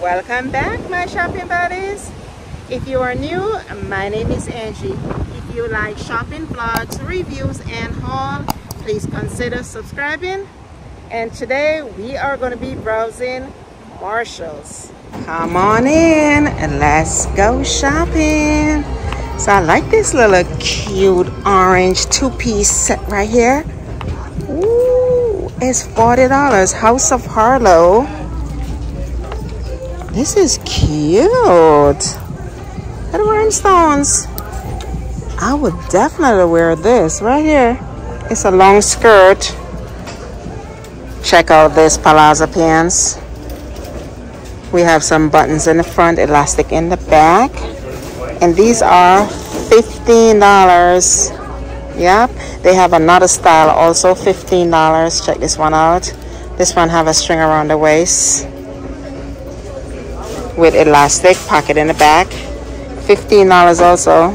Welcome back, my shopping buddies. If you are new, my name is Angie. If you like shopping vlogs, reviews, and haul, please consider subscribing. And today we are going to be browsing Marshalls. Come on in and let's go shopping. So I like this little cute orange two-piece set right here. Ooh, it's $40. House of Harlow. This is cute. Little rhinestones. I would definitely wear this right here. It's a long skirt. Check out this palazzo pants. We have some buttons in the front, elastic in the back. And these are $15. Yep, they have another style also, $15. Check this one out. This one have a string around the waist with elastic, pocket in the back. $15 also.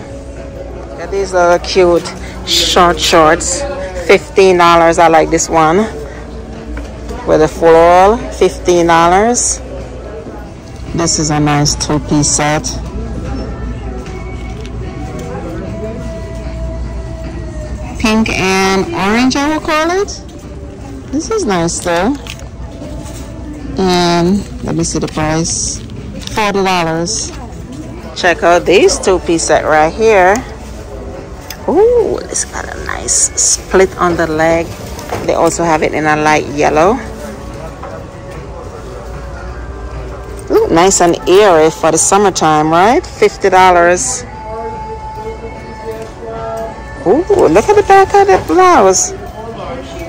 Got these little cute short shorts. $15. I like this one with a floral. $15. This is a nice two-piece set. Pink and orange, I will call it. This is nice though. And let me see the price. $40. Check out these two-piece set right here. Ooh, it's got a nice split on the leg. They also have it in a light yellow. Ooh, nice and airy for the summertime, right? $50. Ooh, look at the back of the blouse.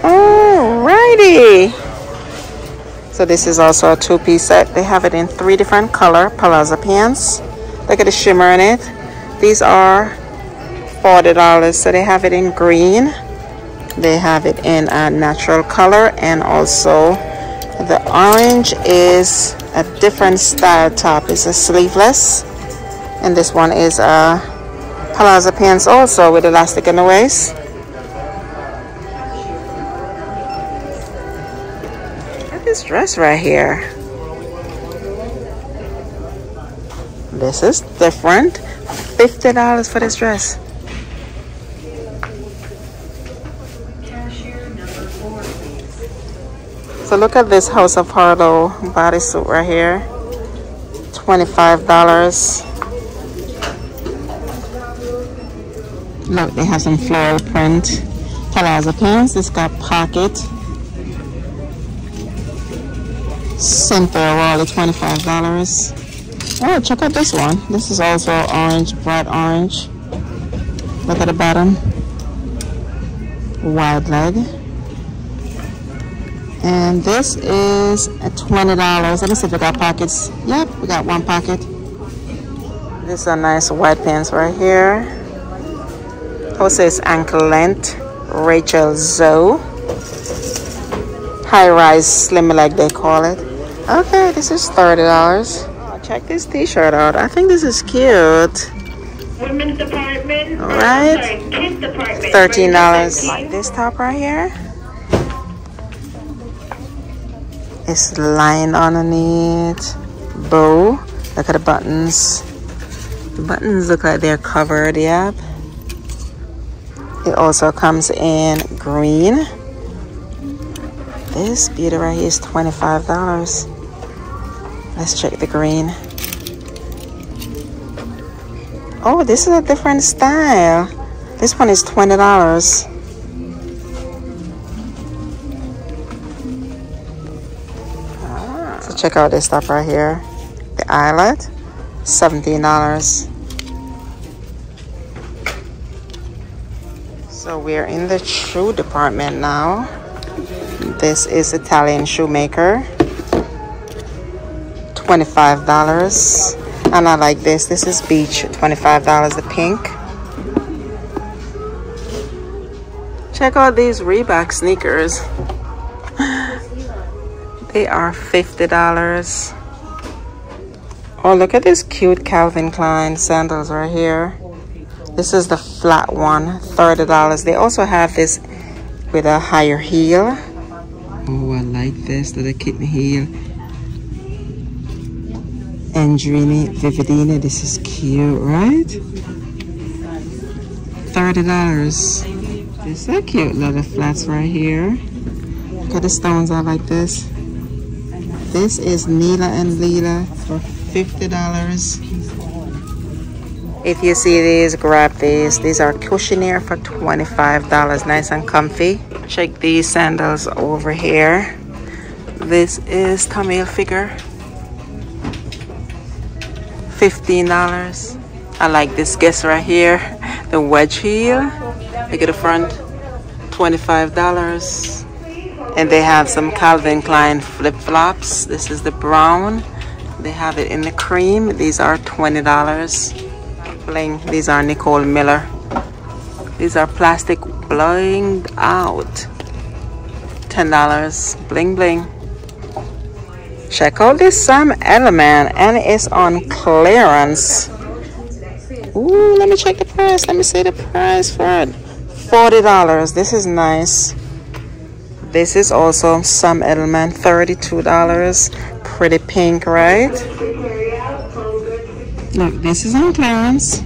Alrighty. So this is also a two-piece set. They have it in three different color palazzo pants. Look at the shimmer in it. These are $40. So they have it in green. They have it in a natural color, and also the orange is a different style top. It's a sleeveless, and this one is a palazzo pants also with elastic in the waist. Look at this dress right here. This is different. $50 for this dress. So look at this House of Harlow bodysuit right here. $25. Look, they have some floral print palazzo pants. It's got pocket. Simple, only $25. Oh, check out this one. This is also orange, bright orange. Look at the bottom. Wide leg. And this is $20. Let me see if we got pockets. Yep, we got one pocket. This is a nice white pants right here. Also is ankle length. Rachel Zoe. High rise slim leg they call it. Okay, this is $30. Oh, check this t-shirt out. I think this is cute. Women's department. All right. Sorry, kids department. $13. Like this top right here. It's lined underneath, bow. Look at the buttons. The buttons look like they're covered, yep. It also comes in green. This beauty right here is $25. Let's check the green. Oh, this is a different style. This one is $20. Check out this stuff right here. The eyelet, $17. So we're in the shoe department now. This is Italian shoemaker, $25. And I like this. This is beach, $25, the pink. Check out these Reebok sneakers. They are $50. Oh, look at this cute Calvin Klein sandals right here. This is the flat one, $30. They also have this with a higher heel. Oh, I like this little kitten heel. Andrini Vividina. This is cute, right? $30. This is a cute leather flats right here. Look at the stones are like this. This is Nila and Lila for $50. If you see these, grab these. These are cushionaire for $25. Nice and comfy. Check these sandals over here. This is Camille Figaro. $15. I like this Guess right here, the wedge heel. Look at the front, $25. And they have some Calvin Klein flip-flops. This is the brown. They have it in the cream. These are $20. Kipling. These are Nicole Miller. These are plastic blinged out. $10. Bling bling. Check out this Sam Edelman, and it's on clearance. Ooh, let me check the price. Let me see the price for it. $40. This is nice. This is also Sam Edelman, $32. Pretty pink, right? Look, this is on clearance.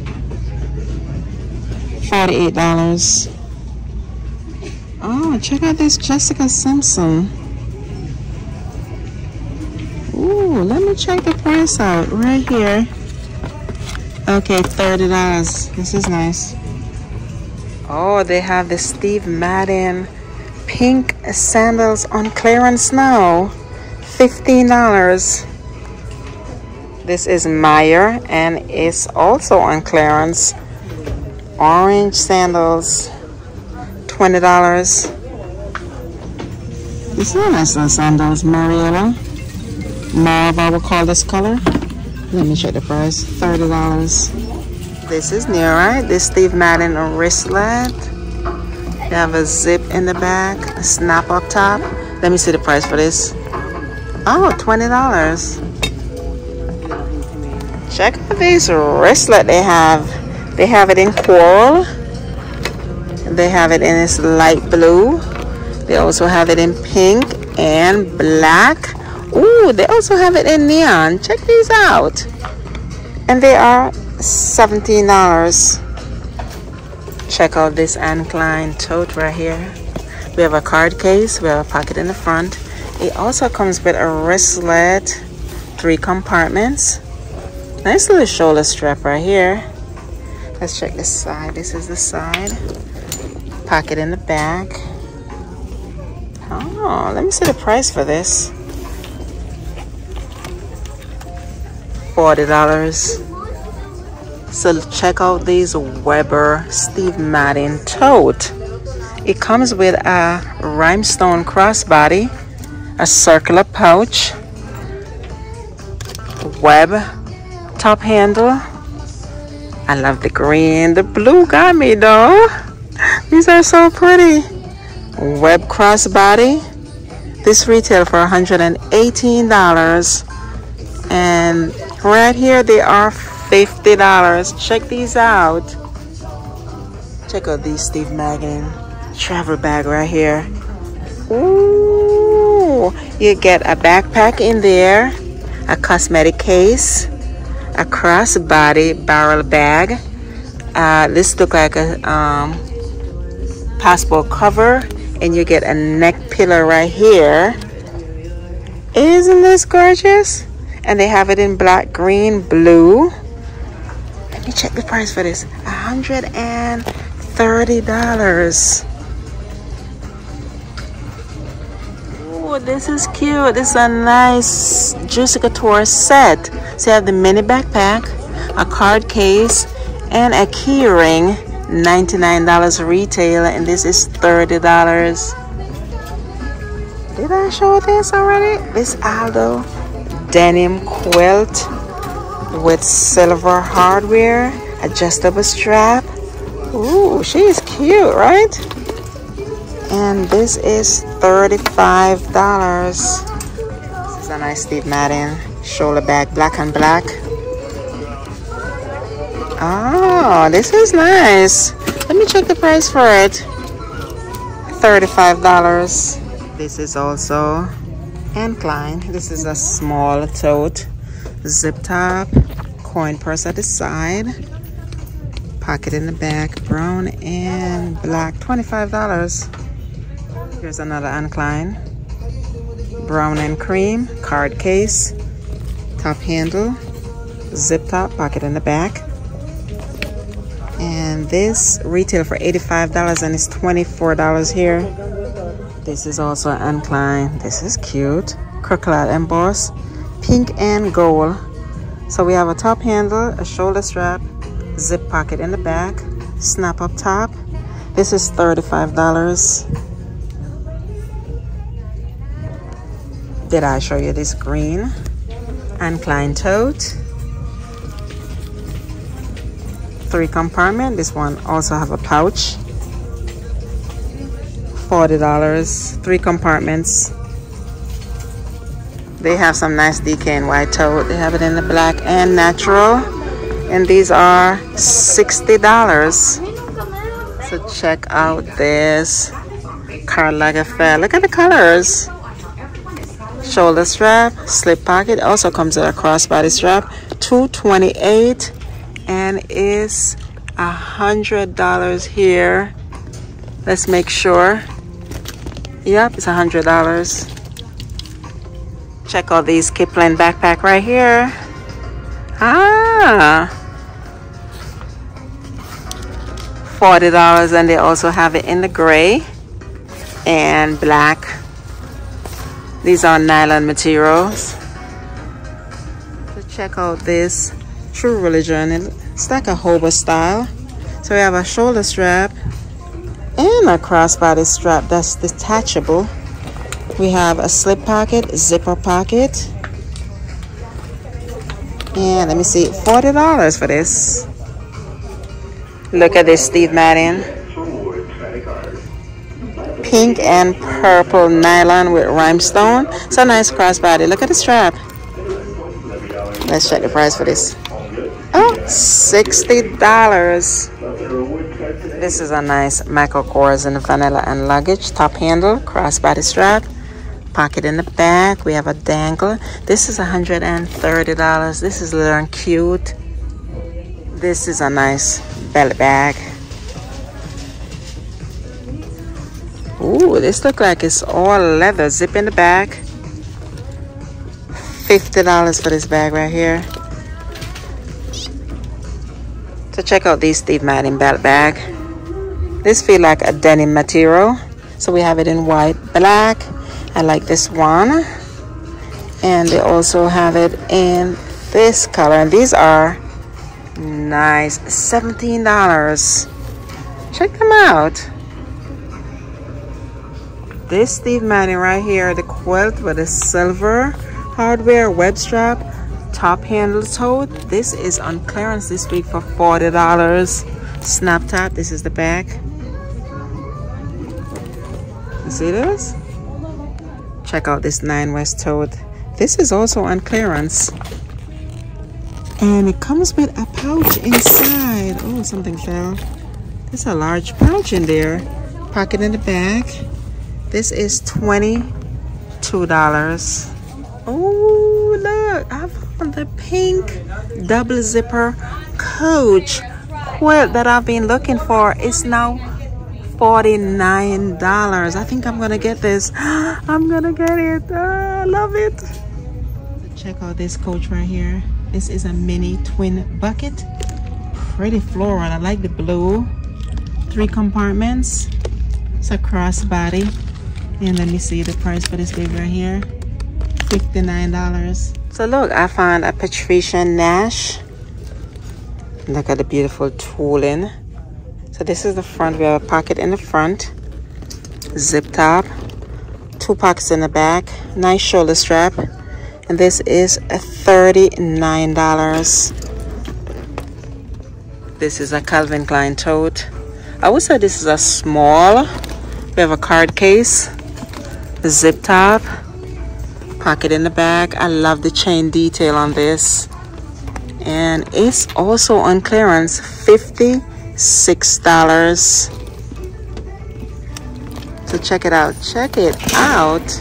$48. Oh, check out this Jessica Simpson. Ooh, let me check the price out right here. Okay, $30. This is nice. Oh, they have the Steve Madden pink sandals on clearance now. $15. This is Meyer, and it's also on clearance. Orange sandals. $20. This is a nice little sandals. Marietta. Marva, we'll call this color. Let me check the price. $30. This is new, right? This Steve Madden wristlet. They have a zip in the back, a snap up top. Let me see the price for this. Oh, $20. Check out this wristlet they have. They have it in coral. They have it in this light blue. They also have it in pink and black. Ooh, they also have it in neon. Check these out. And they are $17. Check out this Anne Klein tote right here. We have a card case. We have a pocket in the front. It also comes with a wristlet. 3 compartments. Nice little shoulder strap right here. Let's check this side. This is the side. Pocket in the back. Oh, let me see the price for this. $40. So check out these Weber Steve Madden tote. It comes with a rhinestone crossbody, a circular pouch, web top handle. I love the green. The blue got me though. These are so pretty. Web crossbody. This retail for $118. And right here they are $50. Check these out. Check out these Steve Madden travel bag right here. Ooh, you get a backpack in there, a cosmetic case, a crossbody barrel bag. This looks like a passport cover, and you get a neck pillow right here. Isn't this gorgeous? And they have it in black, green, blue. Let me check the price for this. $130. Oh, this is cute. This is a nice Juicy Couture set. So you have the mini backpack, a card case, and a key ring. $99 retail, and this is $30. Did I show this already? This Aldo denim quilt with silver hardware, adjustable strap. Ooh, she's cute, right? And this is $35. This is a nice Steve Madden shoulder bag, black and black. Oh, this is nice. Let me check the price for it. $35. This is also Anne Klein. This is a small tote. zip top, coin purse at the side, pocket in the back, brown and black, $25. Here's another Anne Klein, brown and cream, card case, top handle, zip top, pocket in the back. And this retail for $85 and it's $24 here. This is also Anne Klein. This is cute. Crocodile embossed, pink and gold. So we have a top handle, a shoulder strap, zip pocket in the back, snap up top. This is $35. Did I show you this green Anne Klein tote? 3 compartment. This one also have a pouch. $40. 3 compartments. They have some nice DKNY tote. They have it in the black and natural. And these are $60. So check out this Karl Lagerfeld. Look at the colors. Shoulder strap, slip pocket. Also comes with a crossbody strap. $228. And is $100 here. Let's make sure. Yep, it's $100. Check out these Kipling backpack right here. Ah, $40, and they also have it in the gray and black. These are nylon materials. So check out this True Religion. It's like a hobo style. So we have a shoulder strap and a crossbody strap that's detachable. We have a slip pocket, zipper pocket. And let me see, $40 for this. Look at this Steve Madden. Pink and purple nylon with rhinestone. It's a nice crossbody. Look at the strap. Let's check the price for this. Oh, $60. This is a nice Michael Kors in vanilla and luggage. Top handle, crossbody strap, pocket in the back. We have a dangle. This is $130. This is little and cute. This is a nice belly bag. Ooh, this looks like it's all leather. Zip in the back. $50 for this bag right here. So check out these Steve Madden belt bag. This feel like a denim material. So we have it in white, black. I like this one. And they also have it in this color. And these are nice, $17. Check them out. This Steve Madden right here, the quilt with the silver hardware web strap, top handle tote. This is on clearance this week for $40. Snap top. This is the back. You see this? Check out this Nine West tote. This is also on clearance. And it comes with a pouch inside. Oh, something fell. There's a large pouch in there. Pocket in the back. This is $22. Oh, look. The pink double zipper Coach quilt that I've been looking for is now $49. I think I'm gonna get this. I'm gonna get it. I love it. Check out this Coach right here. This is a mini twin bucket. Pretty floral. I like the blue. 3 compartments. It's a crossbody. And let me see the price for this baby right here. $59. So look, I found a Patricia Nash. Look at the beautiful tooling. So this is the front. We have a pocket in the front. Zip top. 2 pockets in the back. Nice shoulder strap. And this is $39. This is a Calvin Klein tote. I would say this is a small. We have a card case. Zip top. Pocket in the back. I love the chain detail on this. And it's also on clearance. $56. So check it out. Check it out.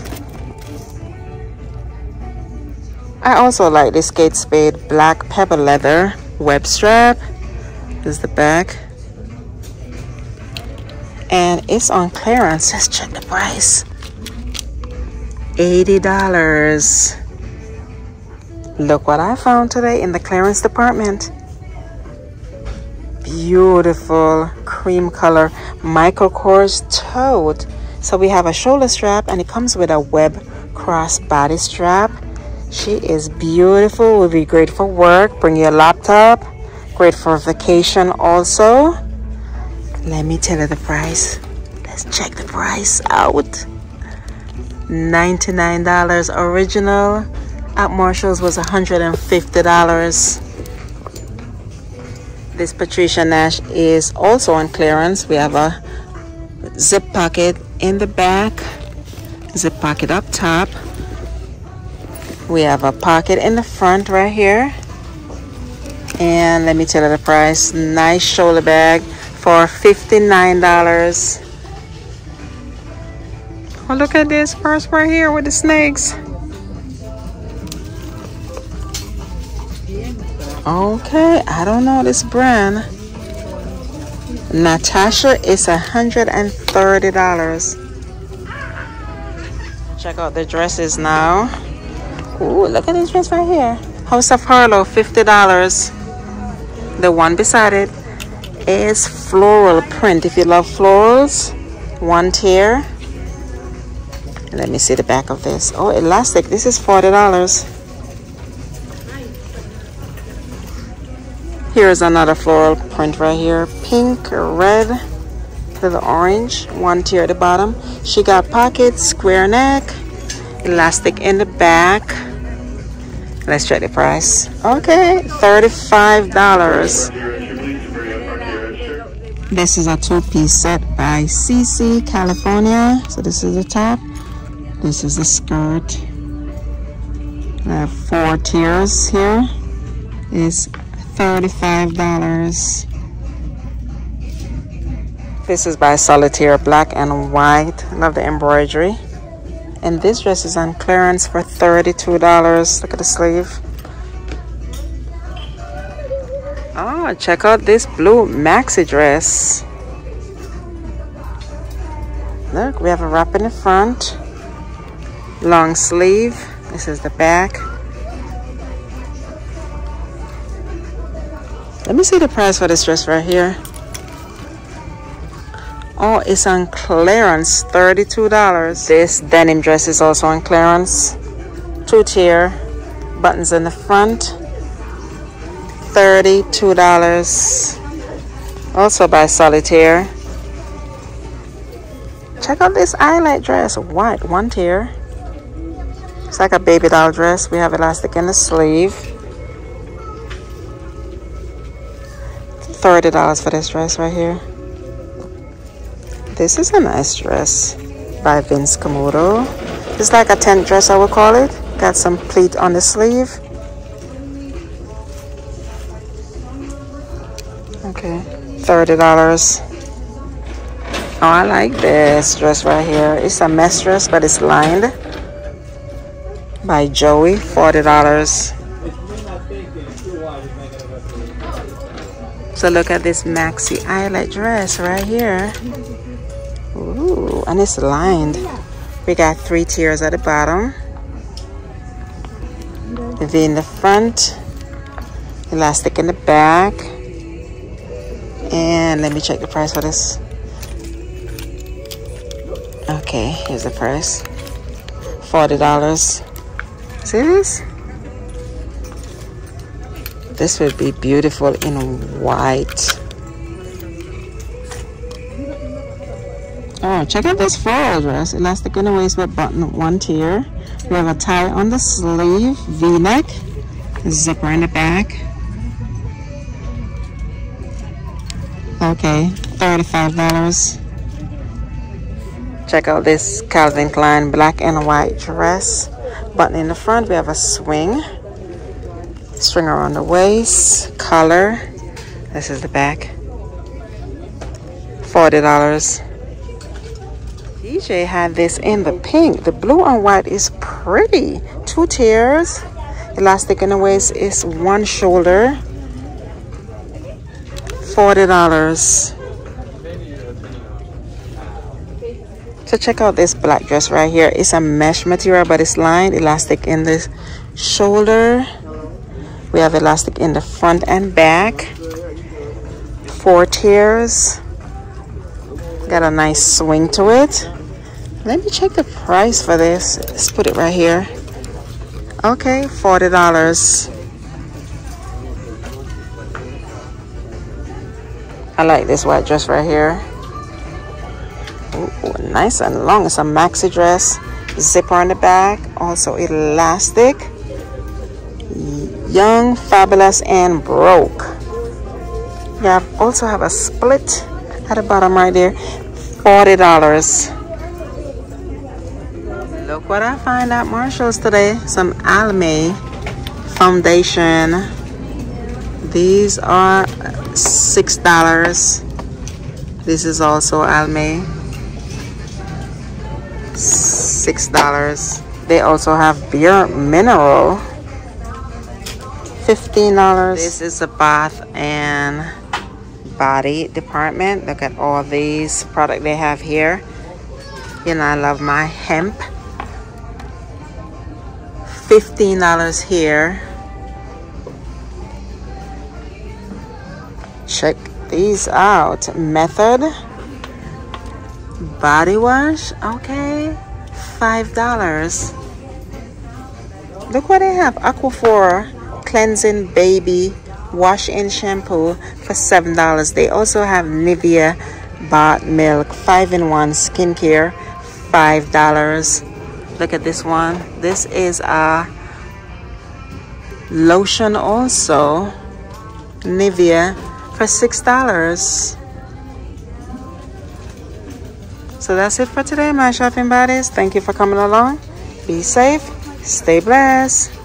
I also like this Kate Spade black pepper leather web strap. This is the back. And it's on clearance. Let's check the price. $80. Look what I found today in the clearance department. Beautiful cream color Michael Kors tote. So we have a shoulder strap and it comes with a web crossbody strap. She is beautiful. Will be great for work. Bring your laptop. Great for vacation also. Let me tell you the price. Let's check the price out. $99 original. At Marshalls was $150. This Patricia Nash is also on clearance. We have a zip pocket in the back, zip pocket up top. We have a pocket in the front right here. And let me tell you the price. Nice shoulder bag for $59. Oh, look at this purse right here with the snakes. Okay, I don't know this brand. Natasha is $130. Check out the dresses now. Ooh, look at this dress right here. House of Harlow, $50. The one beside it is floral print. If you love florals, one tier. Let me see the back of this. Oh, elastic. This is $40. Here's another floral print right here. Pink, red, little orange. One tier at the bottom. She got pockets, square neck, elastic in the back. Let's check the price. Okay, $35. This is a two-piece set by CC California. So this is the top. This is the skirt. I have four tiers here. It's $35. This is by Solitaire, black and white. Love the embroidery. And this dress is on clearance for $32. Look at the sleeve. Oh, check out this blue maxi dress. Look, we have a wrap in the front, long sleeve. This is the back. Let me see the price for this dress right here. Oh, it's on clearance, $32. This denim dress is also on clearance. Two-tier, buttons in the front, $32. Also by Solitaire. Check out this eyelet dress, white, one tier. It's like a baby doll dress. We have elastic in the sleeve. $30 for this dress right here. This is a nice dress by Vince Camuto. It's like a tent dress, I would call it. Got some pleat on the sleeve. Okay, $30. Oh, I like this dress right here. It's a mesh dress, but it's lined. By Joey, $40. So look at this maxi eyelet dress right here. Ooh, and it's lined. We got three tiers at the bottom. V in the front, elastic in the back. And let me check the price for this. Okay, here's the price. $40. See this? This would be beautiful in white. Oh, check out this floral dress. Elastic in the waist with button, one tier. We have a tie on the sleeve, V-neck, zipper in the back. Okay, $35. Check out this Calvin Klein black and white dress. Button in the front, we have a swing. String around the waist, collar. This is the back. $40. DJ had this in the pink. The blue and white is pretty. Two tiers. Elastic in the waist is one shoulder, $40. So check out this black dress right here. It's a mesh material, but it's lined. Elastic in the shoulder. We have elastic in the front and back. 4 tiers. Got a nice swing to it. Let me check the price for this. Let's put it right here. Okay, $40. I like this white dress right here. Ooh, nice and long. It's a maxi dress, zipper on the back, also elastic. Young, fabulous, and broke. You also have a split at the bottom right there, $40. Look what I find at Marshalls today. Some Almay foundation. These are $6. This is also Almay. $6. They also have beer mineral. $15. This is the bath and body department. Look at all these products they have here. You know, I love my hemp. $15 here. Check these out. Method body wash. Okay, $5. Look what they have. Aquaphor cleansing baby wash-in shampoo for $7. They also have Nivea bot milk 5-in-1 skincare, $5. Look at this one. This is a lotion also, Nivea, for $6. So that's it for today, my shopping buddies. Thank you for coming along. Be safe, stay blessed.